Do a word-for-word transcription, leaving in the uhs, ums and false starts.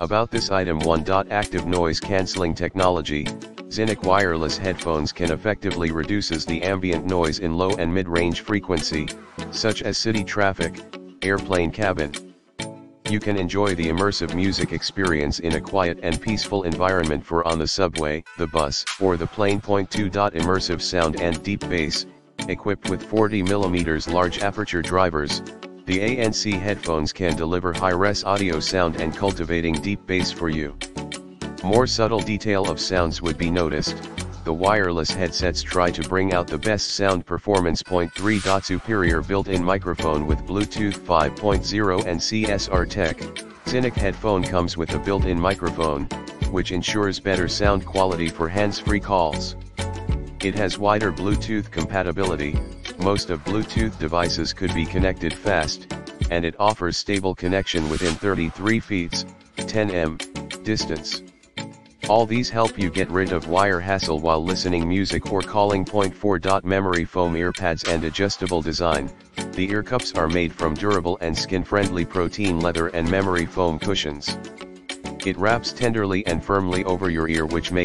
About this item one. Active noise cancelling technology, ZIHNIC wireless headphones can effectively reduces the ambient noise in low and mid-range frequency, such as city traffic, airplane cabin. You can enjoy the immersive music experience in a quiet and peaceful environment for on the subway, the bus, or the plane. two. Immersive sound and deep bass, equipped with forty millimeter large aperture drivers. The A N C headphones can deliver high-res audio sound and cultivating deep bass for you. More subtle detail of sounds would be noticed. The wireless headsets try to bring out the best sound performance. three. Superior built-in microphone with Bluetooth five point oh and C S R tech. ZIHNIC headphone comes with a built-in microphone, which ensures better sound quality for hands-free calls. It has wider Bluetooth compatibility. Most of Bluetooth devices could be connected fast, and it offers stable connection within thirty-three feet, ten meters, distance. All these help you get rid of wire hassle while listening music or calling. four. Memory foam earpads and adjustable design. The ear cups are made from durable and skin-friendly protein leather and memory foam cushions. It wraps tenderly and firmly over your ear, which makes